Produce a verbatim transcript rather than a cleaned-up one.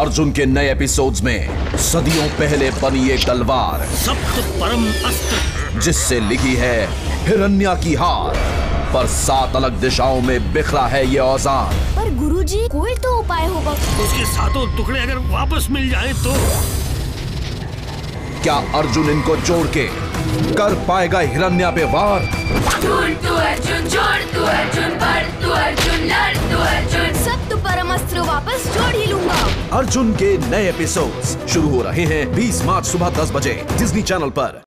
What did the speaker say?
अर्जुन के नए एपिसोड्स में सदियों पहले बनी ये तलवार परम अस्त्र, जिससे लिखी है हिरण्या की हार पर। सात अलग दिशाओं में बिखरा है ये औजार। पर गुरुजी कोई तो उपाय होगा। उसके सातों टुकड़े अगर वापस मिल जाए तो क्या अर्जुन इनको जोड़ के कर पाएगा हिरण्या पे वार? तू अर्जुन जोड़, तू अर्जुन भर, तू अर्जुन लड़, तू अर्जुन सब, तू परमास्त्र वापस जोड़ ही लूंगा। अर्जुन के नए एपिसोड्स शुरू हो रहे हैं बीस मार्च सुबह दस बजे डिज्नी चैनल पर।